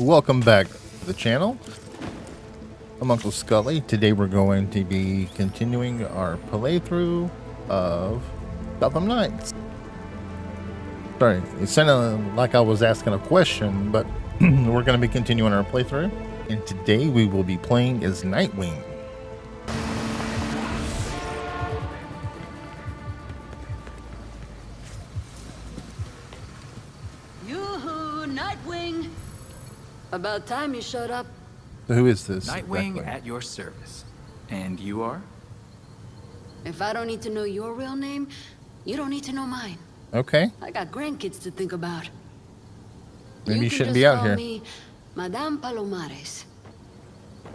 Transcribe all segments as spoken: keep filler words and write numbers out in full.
Welcome back to the channel. I'm Uncle Scully. Today we're going to be continuing our playthrough of Gotham Knights. Sorry, it sounded like I was asking a question, but we're going to be continuing our playthrough. And today we will be playing as Nightwing. About time you showed up. Who is this? Nightwing, exactly? At your service. And you are? If I don't need to know your real name, you don't need to know mine. Okay. I got grandkids to think about. Maybe you, you shouldn't be out here. Me Madame Palomares.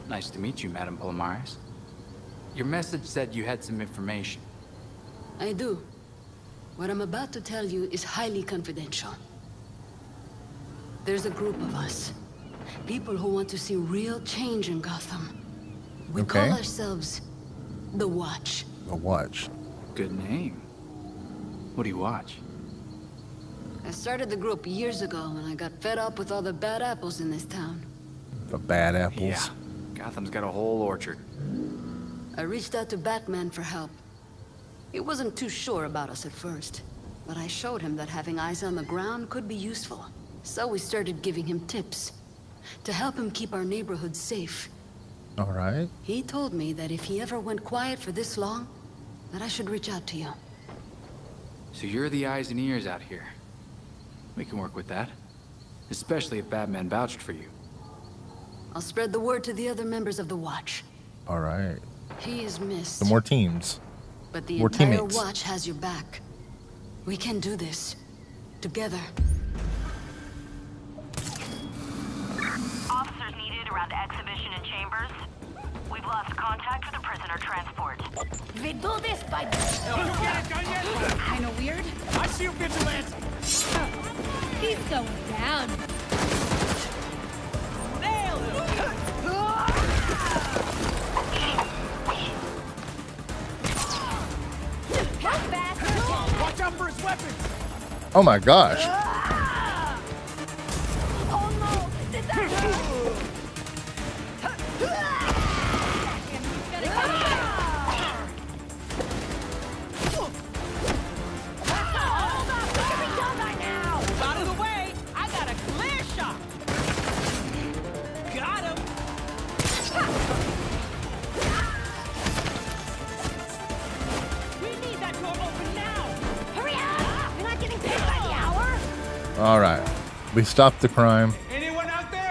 Nice to meet you, Madame Palomares. Your message said you had some information. I do. What I'm about to tell you is highly confidential. There's a group of us. People who want to see real change in Gotham. We okay. call ourselves The Watch. The Watch. Good name. What do you watch? I started the group years ago when I got fed up with all the bad apples in this town. The bad apples? Yeah. Gotham's got a whole orchard. I reached out to Batman for help. He wasn't too sure about us at first, but I showed him that having eyes on the ground could be useful. So we started giving him tips to help him keep our neighborhood safe. All right. He told me that if he ever went quiet for this long, that I should reach out to you. So you're the eyes and ears out here. We can work with that. Especially if Batman vouched for you. I'll spread the word to the other members of the Watch. All right. He is missed. The more teams. But the more entire teammates. Watch has your back. We can do this. Together. Around exhibition and chambers. We've lost contact with the prisoner transport. They do this by... Did you get it done yet? Kinda weird. I see you, vigilante. He's going down. Nailed him. Come back. Watch out for his weapons. Oh my gosh. Oh no. Did that... All right, we stopped the crime. Anyone out there?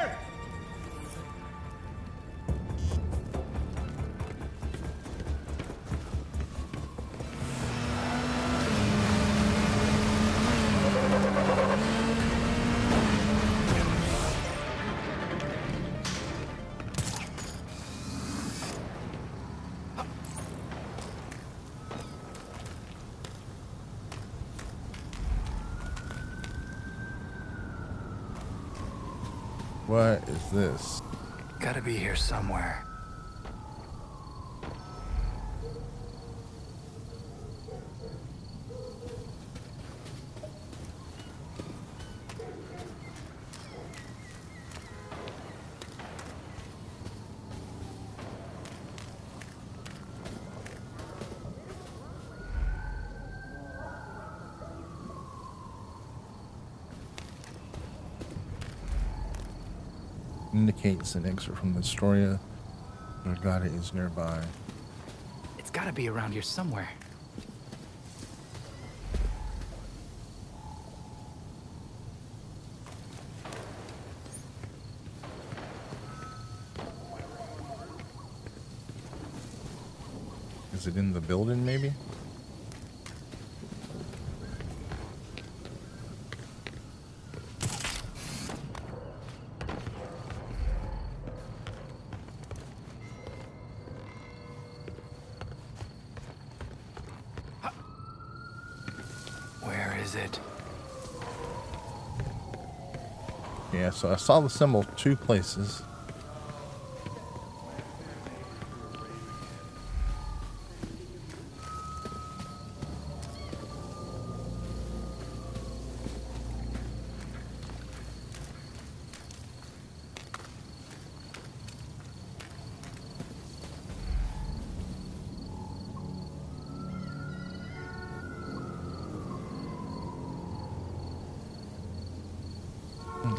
What is this? Gotta be here somewhere. Indicates an excerpt from the Astoria. Regatta is nearby. It's gotta be around here somewhere. Is it in the building, maybe? Yeah, so I saw the symbol two places.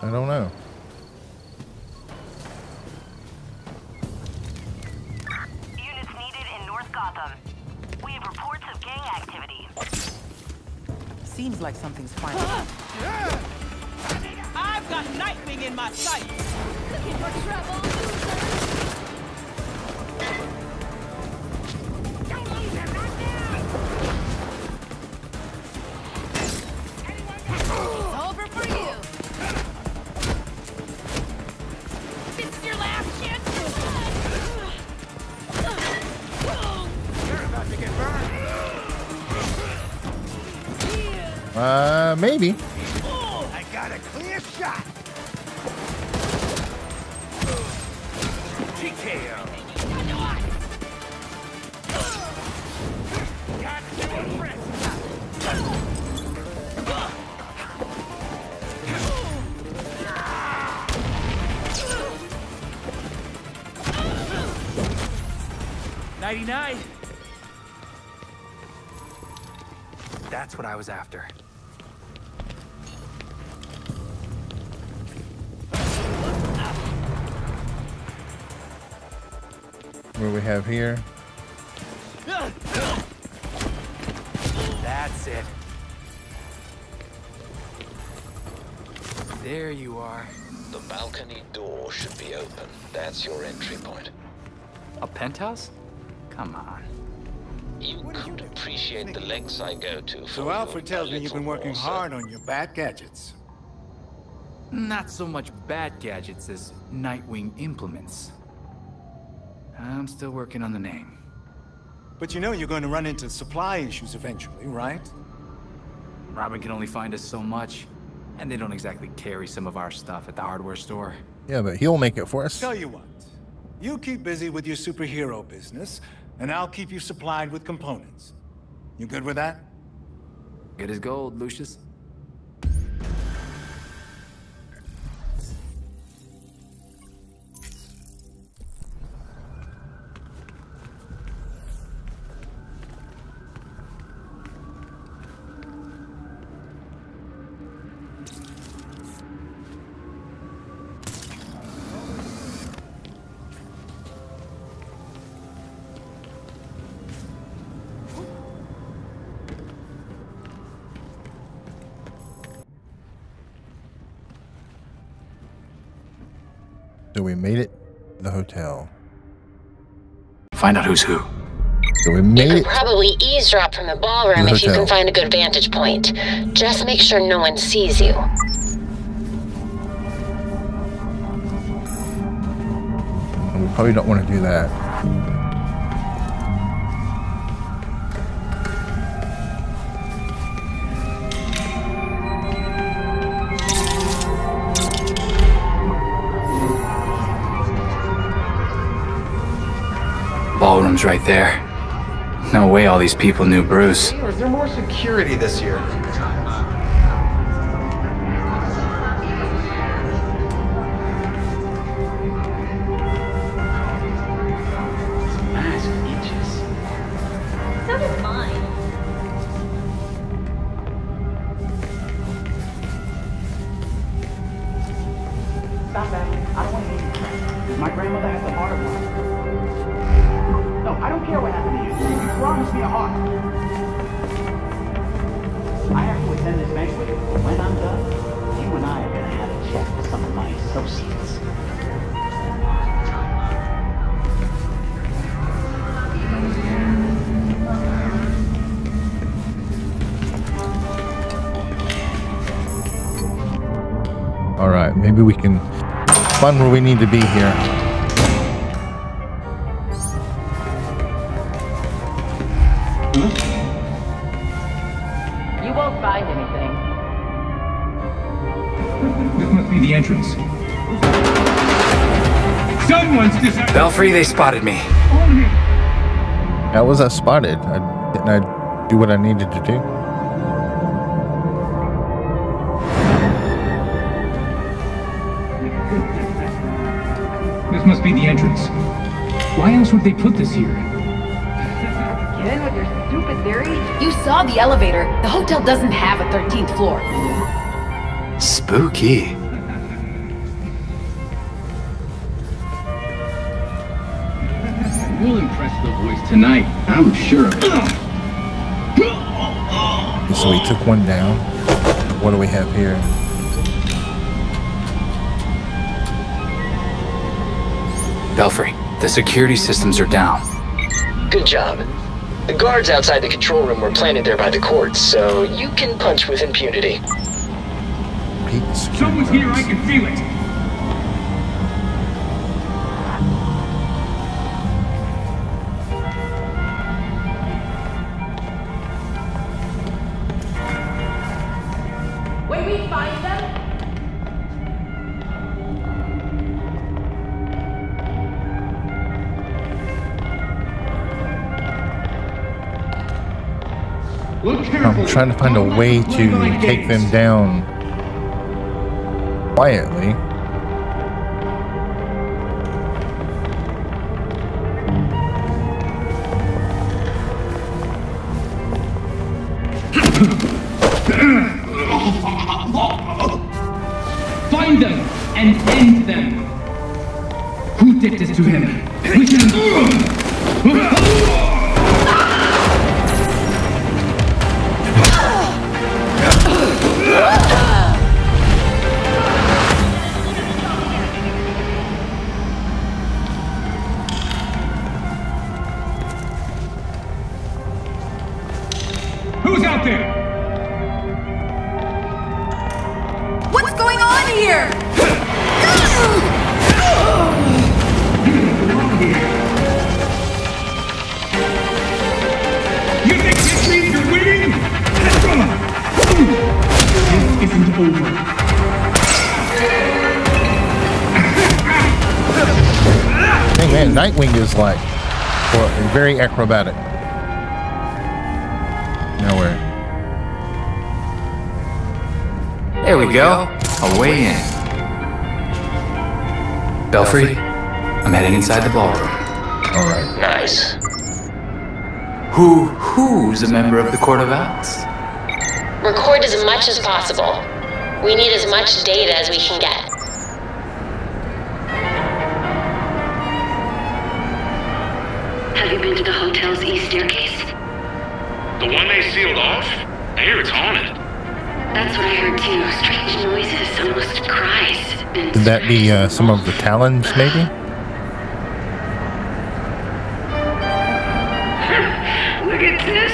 I don't know. Units needed in North Gotham. We have reports of gang activity. Seems like something's final. I've got Nightwing in my sight. Looking for trouble. Uh, maybe. I got a clear shot. T K O. ninety-nine. That's what I was after. What do we have here? That's it. There you are. The balcony door should be open. That's your entry point. A penthouse? Come on. You could appreciate the lengths I go to. For so Alfred tells me you've been working hard on your bad gadgets. Not so much bad gadgets as Nightwing implements. I'm still working on the name. But you know you're going to run into supply issues eventually, right? Robin can only find us so much, and they don't exactly carry some of our stuff at the hardware store. Yeah, but he'll make it for us. Tell you what, you keep busy with your superhero business, and I'll keep you supplied with components. You good with that? Good as gold, Lucius. So we made it to the hotel. Find out who's who. So we made it. You could probably eavesdrop from the ballroom if you can find a good vantage point. Just make sure no one sees you. And we probably don't want to do that. Ballroom's right there. No way all these people knew Bruce. Is there more security this year? Maybe we can find where we need to be here. You won't find anything. This must be the entrance. Someone's decided. Belfry, they spotted me. How was I spotted? I, didn't I do what I needed to do? Must be the entrance. Why else would they put this here? Get in with your stupid theory. You saw the elevator. The hotel doesn't have a thirteenth floor. Spooky. will impress the boys tonight, I'm sure. So we took one down. What do we have here? Belfry, the security systems are down. Good job. The guards outside the control room were planted there by the courts, so you can punch with impunity. Someone's here, I can feel it. I'm trying to find a way to take them down quietly. Find them and end them. Who did this to him? We can. Who's out there? What's going on here? You think this means you're winning? This isn't over. Hey man, Nightwing is like well, very acrobatic. Nowhere. There we go. A way in. Belfry, I'm heading inside the ballroom. All right. Nice. Who who's a member of the Court of Owls? Record as much as possible. We need as much data as we can get. Have you been to the hotel's east staircase? The one they sealed off? I hear it's haunted. That's what I heard too. Strange noises, almost cries. Could that be uh, some of the talons, maybe? Look at this.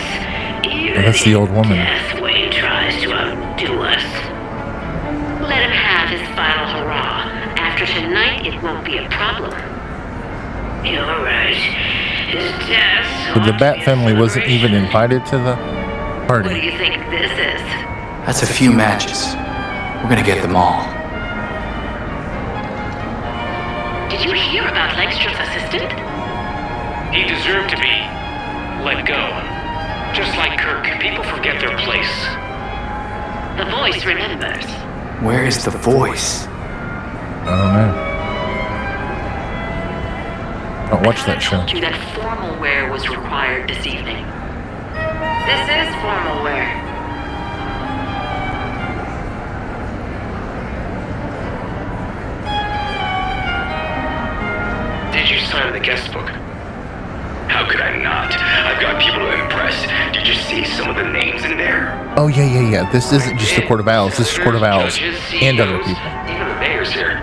Even that's the old woman. Deathway tries to outdo us. Let him have his final hurrah. After tonight, it won't be a problem. You're right. But the Bat family wasn't even invited to the party. What do you think this is? That's a few matches. We're gonna get them all. Did you hear about Langstrom's assistant? He deserved to be let go. Just like Kirk, people forget their place. The voice remembers. Where is the voice? I don't know. Watch that show. I told you that formal wear was required this evening. This is formal wear. Did you sign the guest book? How could I not? I've got people to impress. Did you see some of the names in there? Oh yeah, yeah, yeah. This isn't just the Court of Owls. This is Court of Owls and other people. Even the mayor's here.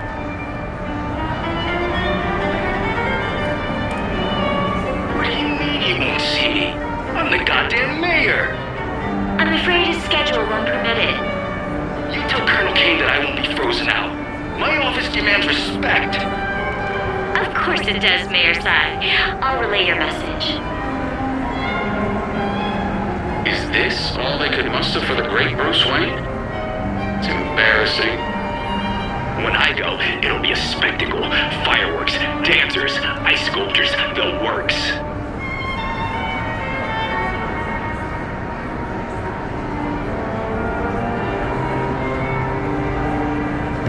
I'm afraid his schedule won't permit it. You tell Colonel Kane that I won't be frozen out. My office demands respect. Of course it does, Mayor Sai. I'll relay your message. Is this all they could muster for the great Bruce Wayne? It's embarrassing. When I go, it'll be a spectacle. Fireworks, dancers, ice sculptures, the works.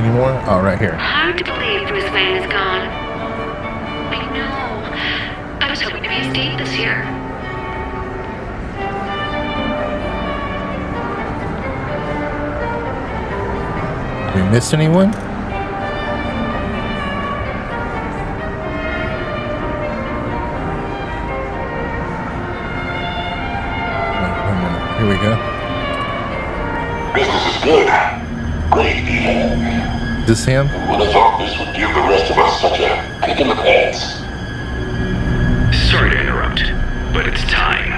Anymore? Oh, right here. Hard to believe Bruce Wayne is gone. I know. I was hoping to be his date this year. Did we miss anyone? huh? Business is good. Great evil. This him? Would have thought this would give the rest of us such a kick in the pants. Sorry to interrupt, but it's time.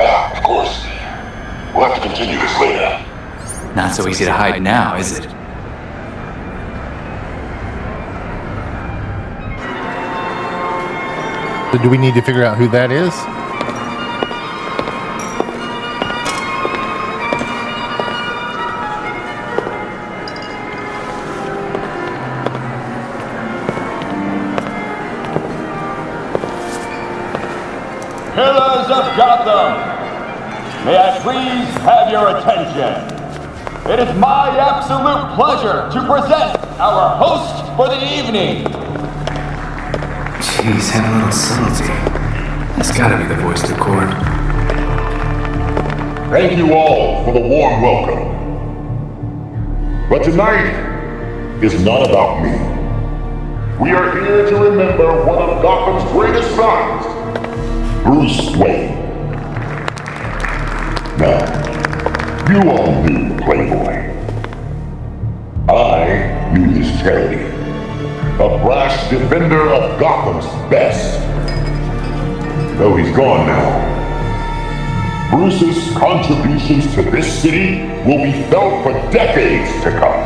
Ah, of course. We'll have to continue this later. Not so easy to hide now, is it? So do we need to figure out who that is? Pillars of Gotham, may I please have your attention? It is my absolute pleasure to present our host for the evening. Jeez, have a little subtlety. That's gotta be the voice of the court. Thank you all for the warm welcome. But tonight is not about me. We are here to remember one of Gotham's greatest sons, Bruce Wayne. Now, you all knew the Playboy. I knew his charity. A brash defender of Gotham's best. Though he's gone now, Bruce's contributions to this city will be felt for decades to come.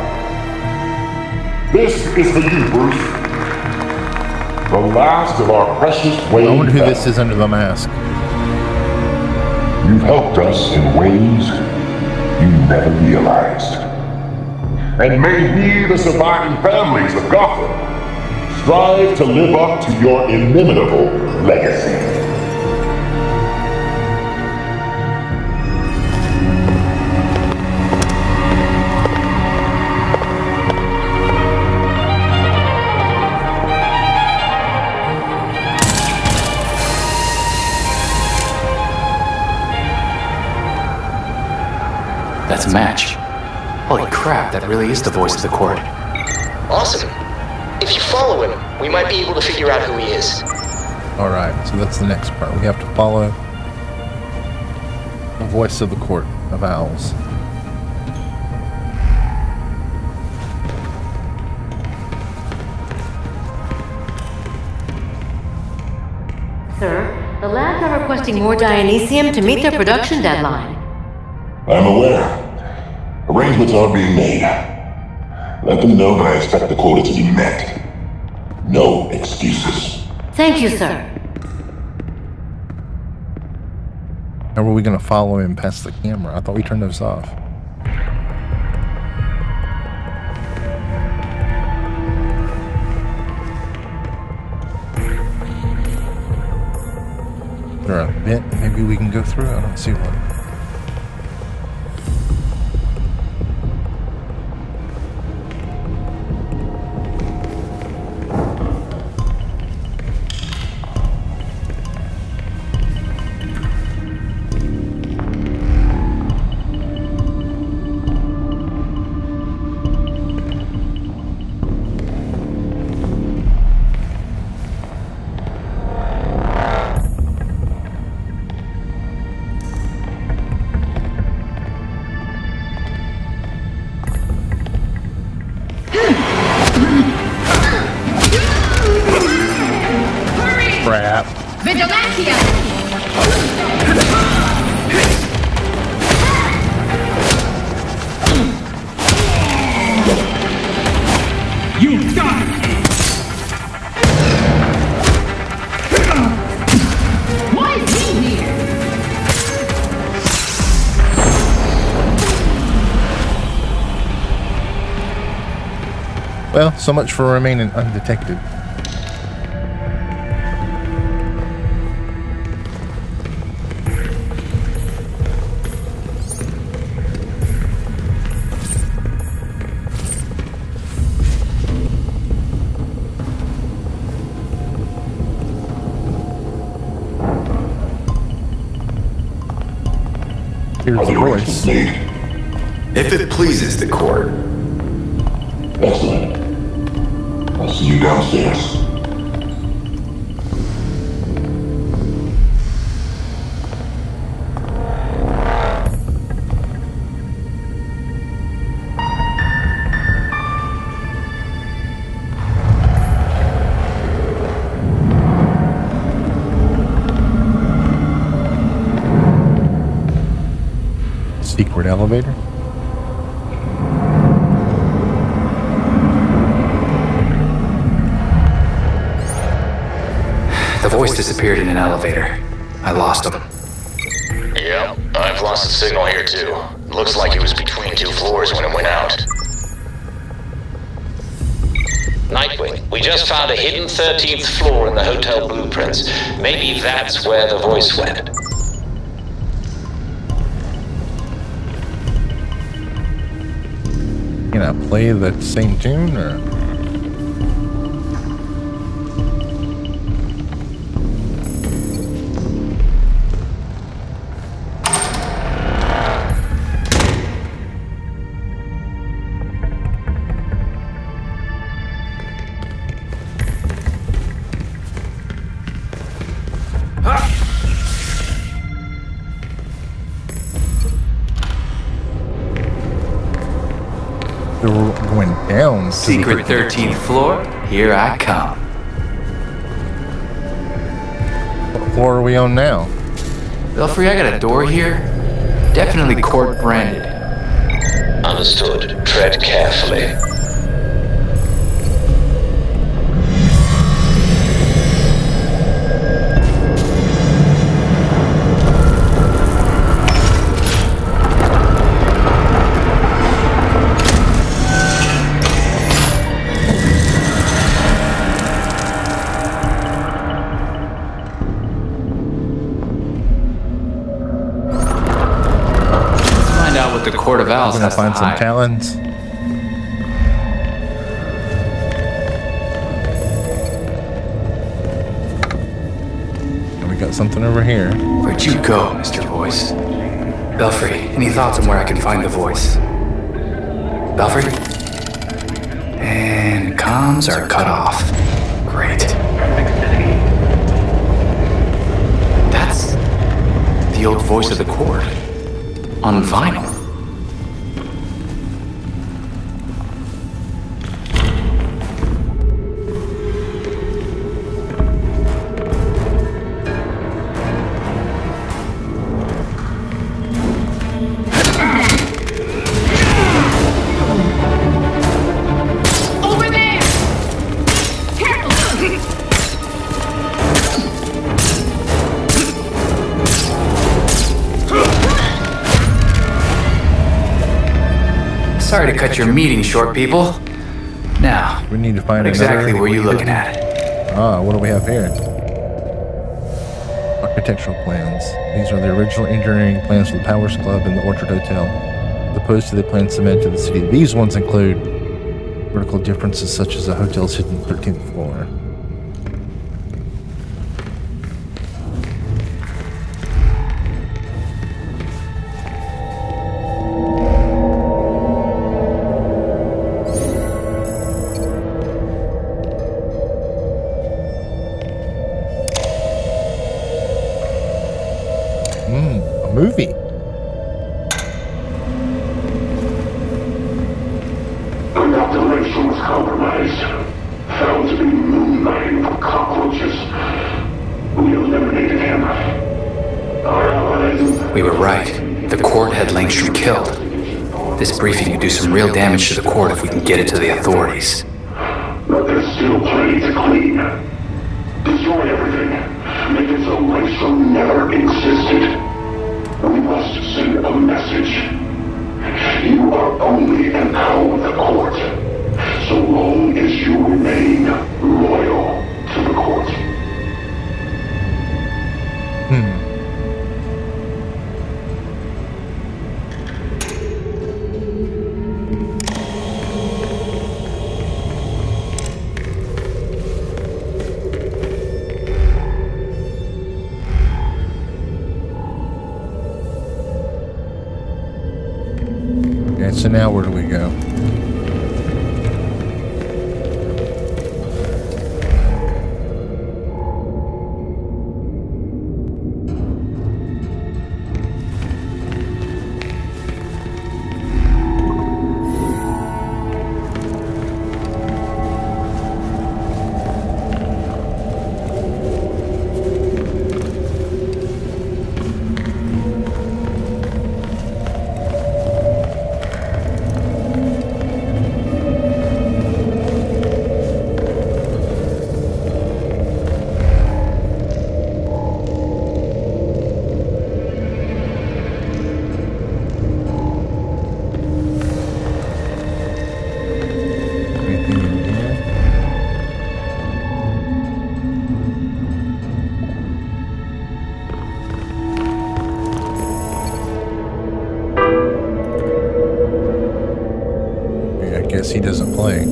This is for you, Bruce. The last of our precious Wayne. I wonder who this is under the mask. You've helped us in ways you never realized. And may we, the surviving families of Gotham, strive to live up to your inimitable legacy. That's a match. Holy crap, that really is the voice of the court. Awesome. If you follow him, we might be able to figure out who he is. Alright, so that's the next part. We have to follow the voice of the court of owls. Sir, the labs are requesting more Dionysium to meet their production deadline. I'm aware. Arrangements are being made. Let them know that I expect the quota to be met. No excuses. Thank you, sir. How are we going to follow him past the camera? I thought we turned those off. There are a bit. Maybe we can go through. I don't see one. Well, so much for remaining undetected. Here's the voice. If it pleases the court. Excellent. I'll see you downstairs. an elevator? The voice disappeared in an elevator. I lost him. Yep, I've lost the signal here too. Looks like it was between two floors when it went out. Nightwing, we just found a hidden thirteenth floor in the hotel blueprints. Maybe that's where the voice went. You gonna play the same tune, or? Secret thirteenth floor, here I come. What floor are we on now? Belfry, I got a door here. Definitely court branded. Understood. Tread carefully. Court of Owls. I'm gonna find some talons. And we got something over here. Where'd you go, Mister Voice? Belfry, any thoughts on where I can find the voice? Belfry? And comms are cut off. Great. That's the old voice of the court. On vinyl. Sorry to cut your meeting short, people. Now, we need to find exactly where you're looking at. Ah, what do we have here? Architectural plans. These are the original engineering plans for the Powers Club and the Orchard Hotel. As opposed to the plans submitted to the city, these ones include vertical differences such as the hotel's hidden thirteenth floor. Real damage to the court if we can get it to the authorities. But there's still plenty to clean. Destroy everything. Make it so Langstrom never existed. We must send a message. You are only an owl of the court, so long as you remain loyal to the court. Hmm. So now where do we go? guess he doesn't play.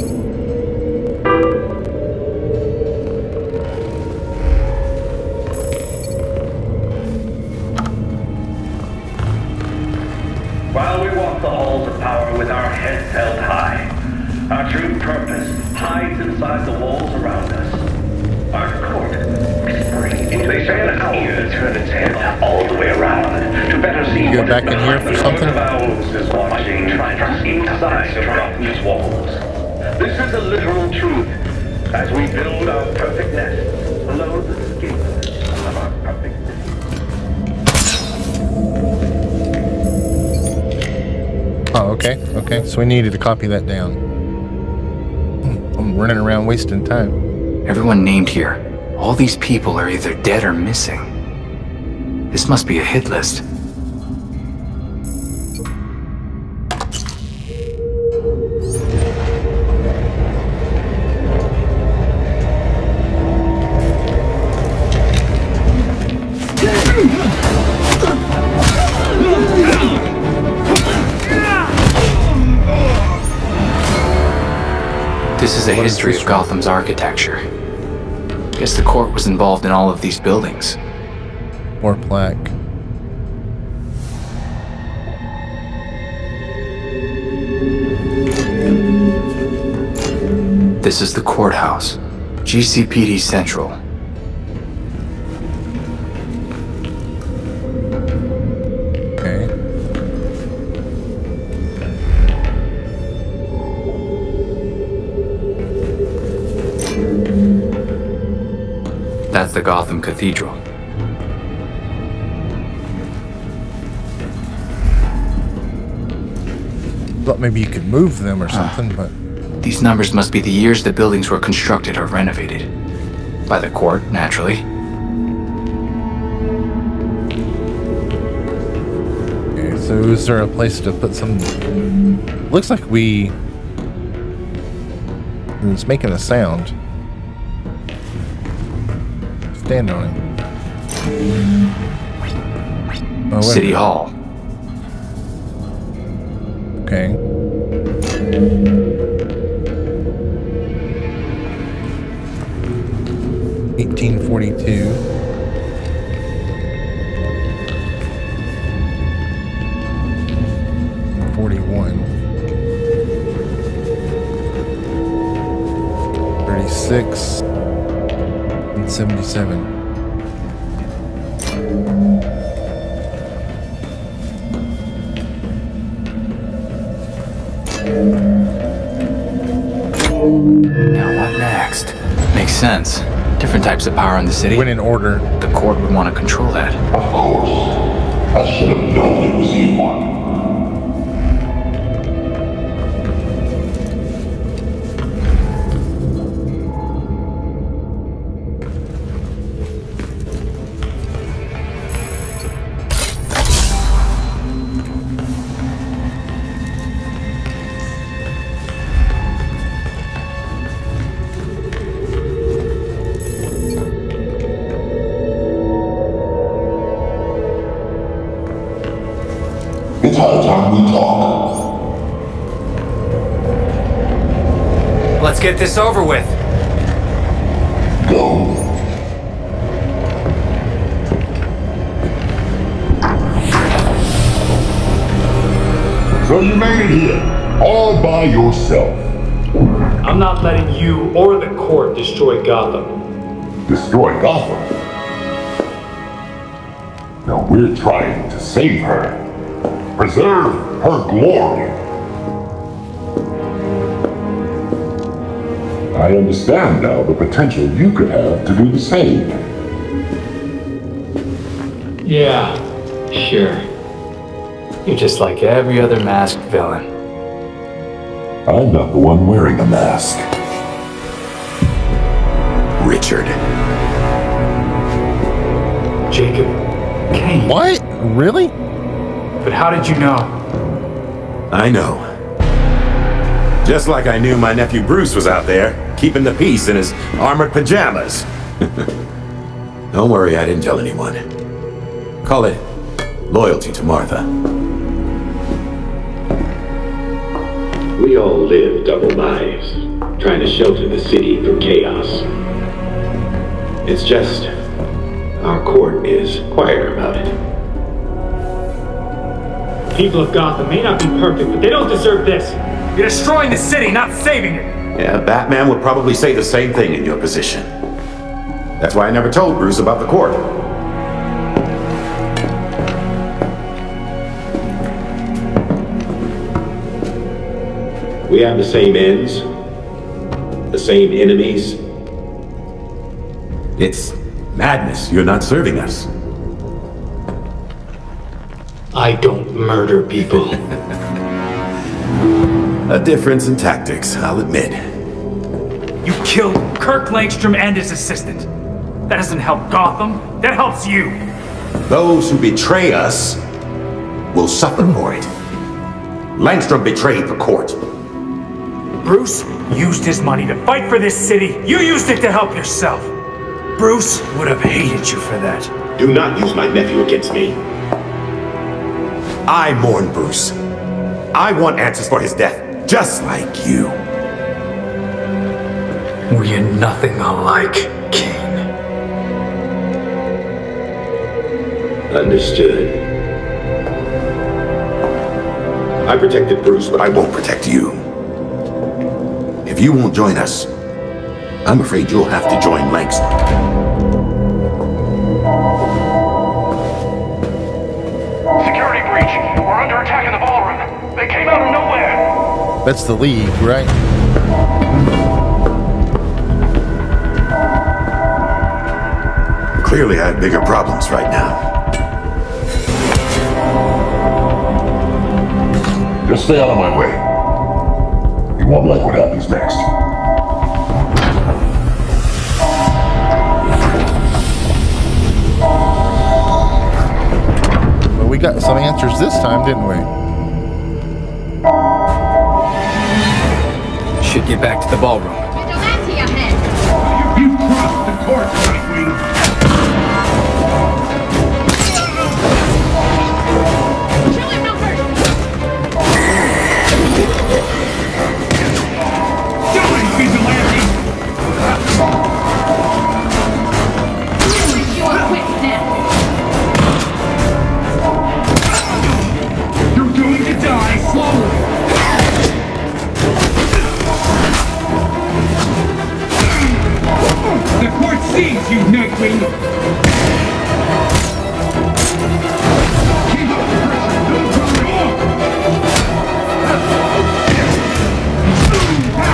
While we walk the halls of power with our heads held high, our true purpose hides inside the walls around us. Our court whispering into each other's ears, turn its head all the way around to better see. You go back in here for something? The Court of Owls is watching from inside the mountain's walls. This is the literal truth as we build our perfect nest below the skin of our perfect nest. Oh, okay, okay. So we needed to copy that down. I'm running around wasting time. Everyone named here. All these people are either dead or missing. This must be a hit list. This is a history of Gotham's architecture. Guess the court was involved in all of these buildings. Or plaque. This is the courthouse, G C P D Central. That's the Gotham Cathedral. Thought maybe you could move them or something, uh, but... These numbers must be the years the buildings were constructed or renovated. By the court, naturally. Okay, so is there a place to put some... Looks like we... It's making a sound. Stand on it. Oh, City Hall. Okay. eighteen forty-two. forty-one. thirty-six. seventy-seven. Now what next? Makes sense. Different types of power in the city. When in order, the court would want to control that. Of course. I should have known it was you one. Get this over with. Go. So you made it here, all by yourself. I'm not letting you or the court destroy Gotham. Destroy Gotham? No, we're trying to save her. Preserve her glory. I understand now the potential you could have to do the same. Yeah, sure. You're just like every other masked villain. I'm not the one wearing a mask. Richard. Jacob Kane. What? Really? But how did you know? I know. Just like I knew my nephew Bruce was out there, keeping the peace in his armored pajamas. Don't worry, I didn't tell anyone. Call it loyalty to Martha. We We all live double lives, trying to shelter the city from chaos. It's just, our court is quieter about it. People of Gotham may not be perfect, but they don't deserve this. You're destroying the city, not saving it! Yeah, Batman would probably say the same thing in your position. That's why I never told Bruce about the court. We have the same ends, the same enemies. It's madness. You're not serving us. I don't murder people. A difference in tactics, I'll admit. You killed Kirk Langstrom and his assistant. That doesn't help Gotham. That helps you. Those who betray us will suffer for it. Langstrom betrayed the court. Bruce used his money to fight for this city. You used it to help yourself. Bruce would have hated you for that. Do not use my nephew against me. I mourn Bruce. I want answers for his death, just like you. We're nothing alike, Kane. Understood. I protected Bruce, but I won't protect you. If you won't join us, I'm afraid you'll have to join Langstrom. Security breach! We're under attack in the ballroom! They came out of nowhere! That's the League, right? Clearly I have bigger problems right now. Just stay out of my way. You won't like what happens next. But we got some answers this time, didn't we? Should get back to the ballroom. You crossed the court, Nightwing! You Nightwing! Keep up the pressure! Don't drop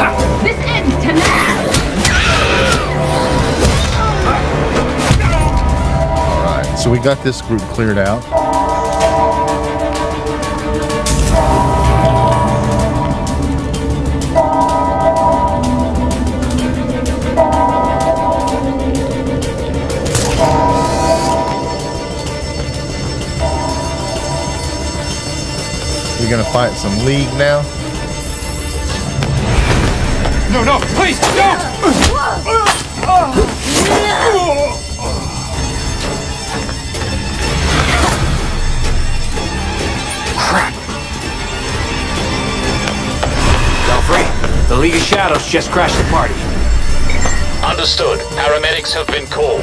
it off! This ends tonight! Alright, so we got this group cleared out. Gonna fight some League now. No, no, please, no! Crap! Belfry, the League of Shadows just crashed the party. Understood. Paramedics have been called.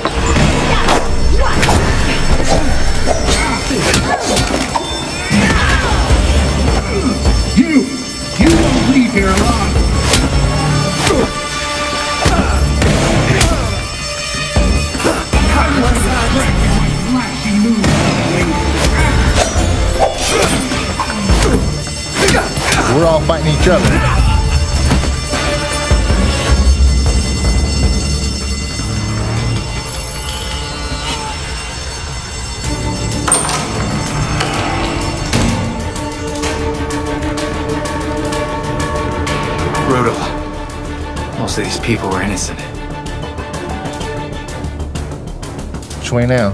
You! You won't leave here alone! I was a wreck in my flashy moves. We're all fighting each other. Most of these people were innocent. Which way now?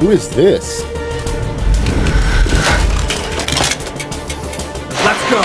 Who is this? Let's go.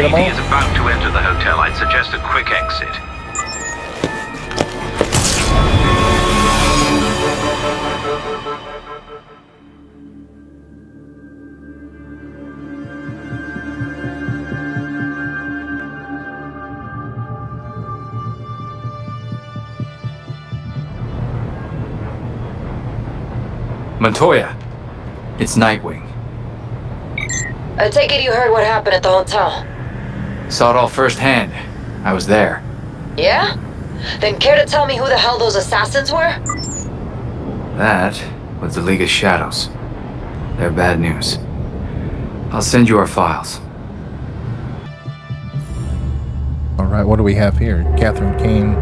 get them all? G C P D is about to enter the hotel. I'd suggest a quick exit. Montoya, it's Nightwing. I take it you heard what happened at the hotel? Saw it all firsthand. I was there. Yeah? Then care to tell me who the hell those assassins were? That was the League of Shadows. They're bad news. I'll send you our files. Alright, what do we have here? Catherine Kane,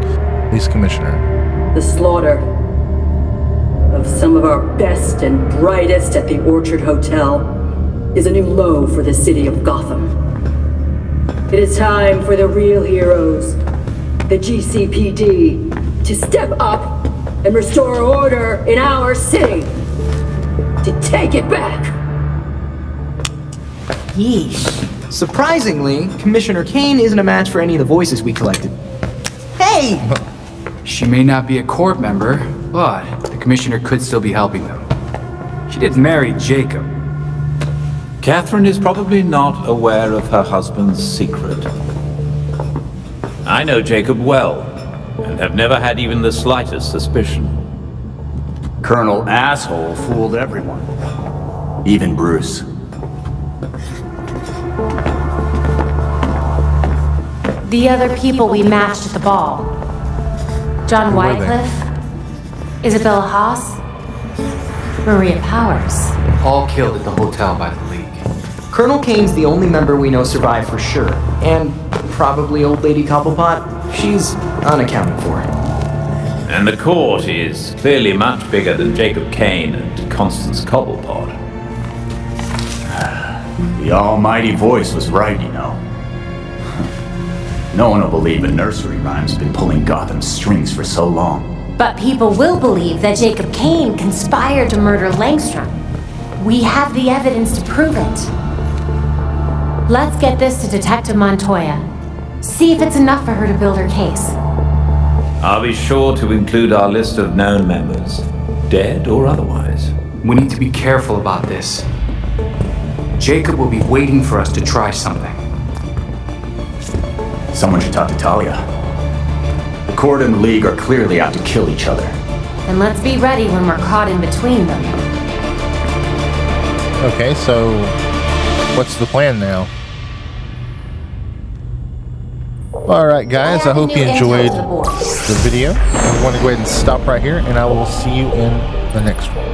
Police Commissioner. The slaughter of some of our best and brightest at the Orchard Hotel is a new low for the city of Gotham. It is time for the real heroes, the G C P D, to step up and restore order in our city, to take it back. Yeesh. Surprisingly, Commissioner Kane isn't a match for any of the voices we collected. Hey! She may not be a court member, but the Commissioner could still be helping them. She did marry Jacob. Catherine is probably not aware of her husband's secret. I know Jacob well, and have never had even the slightest suspicion. Colonel Asshole fooled everyone. Even Bruce. The other people we matched at the ball. John Whiteliff, Isabella Haas, Maria Powers. All killed at the hotel by the League. Colonel Kane's the only member we know survived for sure. And probably old lady Cobblepot. She's unaccounted for. And the court is clearly much bigger than Jacob Kane and Constance Cobblepot. The almighty voice was right, you know. No one will believe a nursery rhyme's been pulling Gotham's strings for so long. But people will believe that Jacob Kane conspired to murder Langstrom. We have the evidence to prove it. Let's get this to Detective Montoya. See if it's enough for her to build her case. I'll be sure to include our list of known members, dead or otherwise. We need to be careful about this. Jacob will be waiting for us to try something. Someone should talk to Talia. The Court and the League are clearly out to kill each other. And let's be ready when we're caught in between them. Okay, so what's the plan now? Alright guys, I hope you enjoyed the video. I'm going to go ahead and stop right here, and I will see you in the next one.